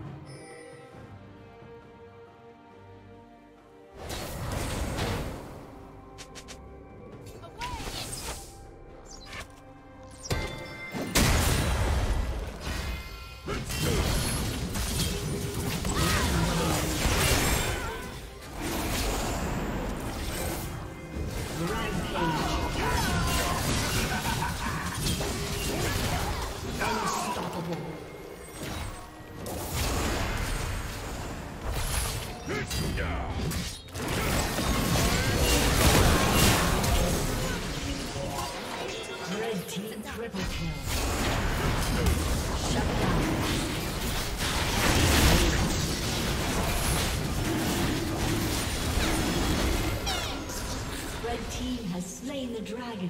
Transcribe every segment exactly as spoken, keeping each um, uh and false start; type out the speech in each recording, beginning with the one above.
Dragon.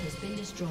has been destroyed.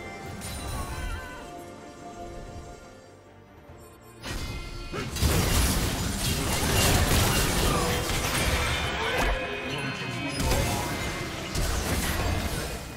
Red Team's turret has been destroyed.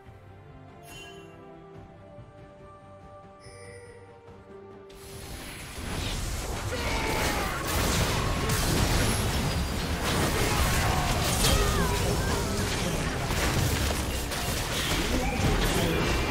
Thank you.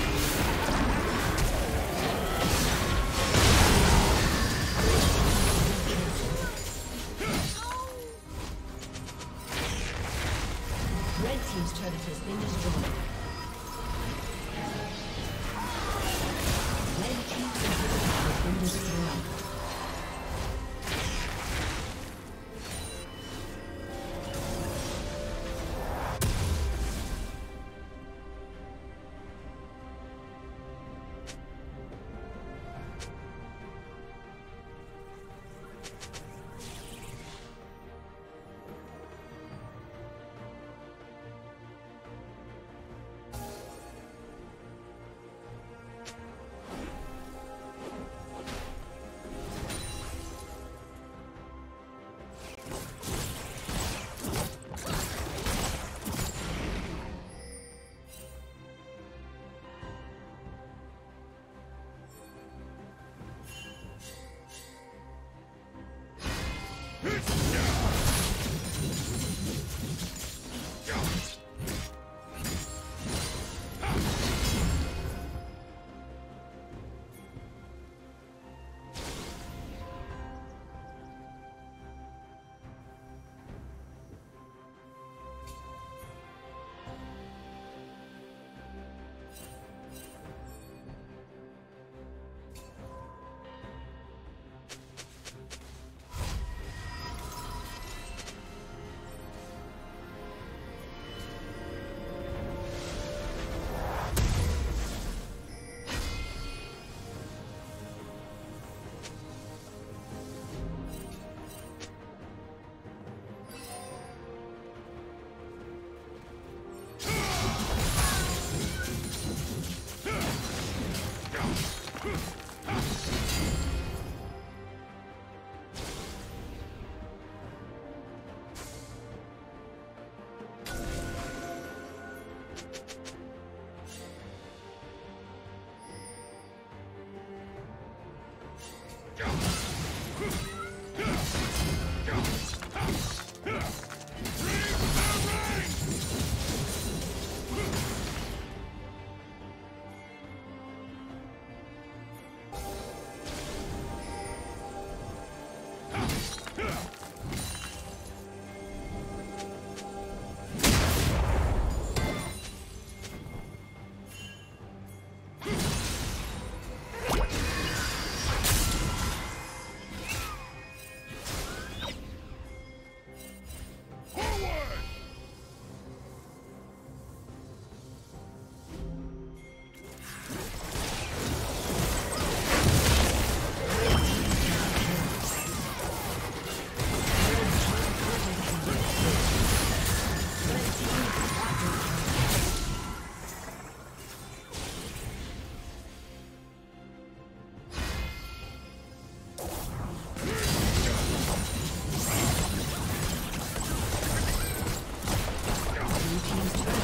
Team's